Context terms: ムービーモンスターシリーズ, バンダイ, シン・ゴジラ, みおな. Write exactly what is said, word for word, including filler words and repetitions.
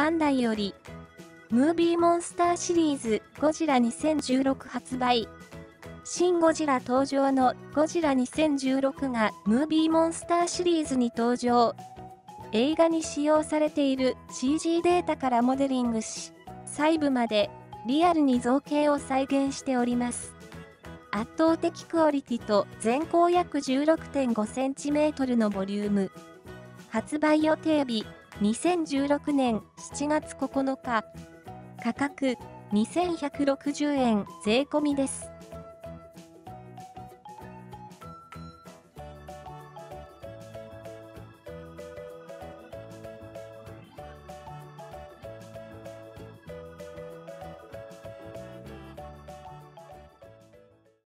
バンダイより、ムービーモンスターシリーズゴジラにせんじゅうろく発売。シン・ゴジラ登場のゴジラにせんじゅうろくがムービーモンスターシリーズに登場。映画に使用されている シージー データからモデリングし、細部までリアルに造形を再現しております。圧倒的クオリティと全高約 じゅうろくてんごセンチメートル のボリューム。発売予定日にせんじゅうろくねんしちがつここのか。価格にせんひゃくろくじゅうえん税込みです。